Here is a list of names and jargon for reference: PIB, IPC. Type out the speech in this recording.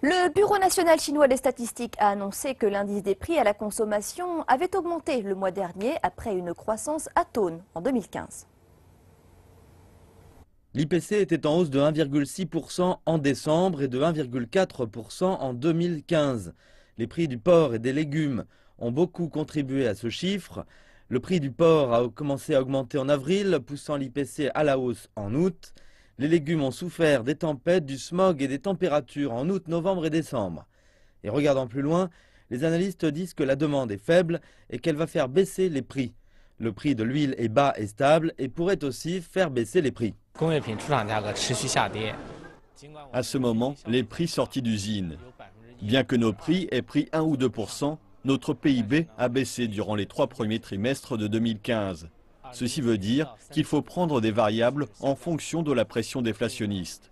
Le Bureau national chinois des statistiques a annoncé que l'indice des prix à la consommation avait augmenté le mois dernier après une croissance atone en 2015. L'IPC était en hausse de 1,6% en décembre et de 1,4% en 2015. Les prix du porc et des légumes ont beaucoup contribué à ce chiffre. Le prix du porc a commencé à augmenter en avril, poussant l'IPC à la hausse en août. Les légumes ont souffert des tempêtes, du smog et des températures en août, novembre et décembre. Et regardant plus loin, les analystes disent que la demande est faible et qu'elle va faire baisser les prix. Le prix de l'huile est bas et stable et pourrait aussi faire baisser les prix. À ce moment, les prix sortis d'usine. Bien que nos prix aient pris 1 ou 2%, notre PIB a baissé durant les 3 premiers trimestres de 2015. Ceci veut dire qu'il faut prendre des variables en fonction de la pression déflationniste.